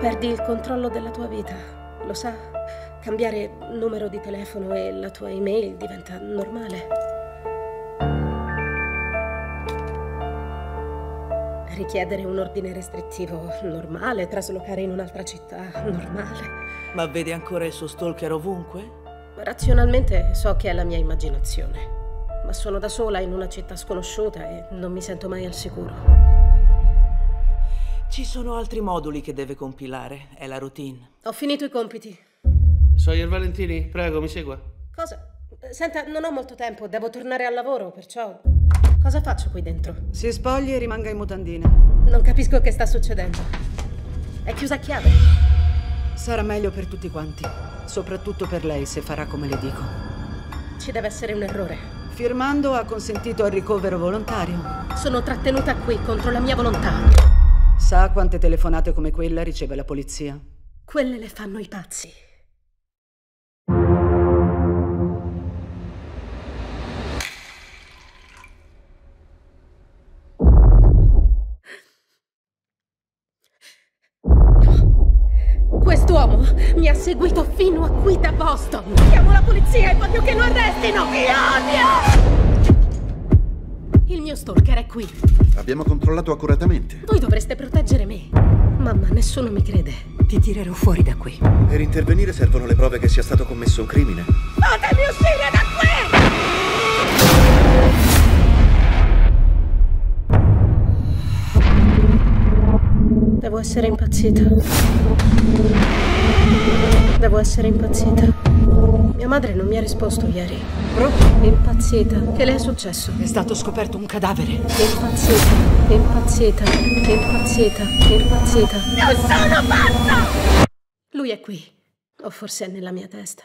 Perdi il controllo della tua vita, lo sa? Cambiare numero di telefono e la tua email diventa normale. Richiedere un ordine restrittivo, normale. Traslocare in un'altra città, normale. Ma vede ancora il suo stalker ovunque? Razionalmente so che è la mia immaginazione. Ma sono da sola in una città sconosciuta e non mi sento mai al sicuro. Ci sono altri moduli che deve compilare, è la routine. Ho finito i compiti. Sawyer Valentini, prego, mi segua. Cosa? Senta, non ho molto tempo, devo tornare al lavoro, perciò... Cosa faccio qui dentro? Si spogli e rimanga in mutandina. Non capisco che sta succedendo. È chiusa a chiave. Sarà meglio per tutti quanti, soprattutto per lei se farà come le dico. Ci deve essere un errore. Firmando ha consentito al ricovero volontario. Sono trattenuta qui contro la mia volontà. Sa quante telefonate come quella riceve la polizia? Quelle le fanno i pazzi. Quest'uomo mi ha seguito fino a qui da Boston. Chiamo la polizia e voglio che lo arrestino. Mi odio! Il mio stalker è qui. Abbiamo controllato accuratamente. Voi dovreste proteggere me. Mamma, nessuno mi crede. Ti tirerò fuori da qui. Per intervenire servono le prove che sia stato commesso un crimine. Fatemi uscire da qui! Devo essere impazzita. Devo essere impazzita. Mia madre non mi ha risposto ieri. Impazzita. Che le è successo? È stato scoperto un cadavere. Impazzita, impazzita, impazzita, impazzita. Non sono pazza! Lui è qui. O forse è nella mia testa.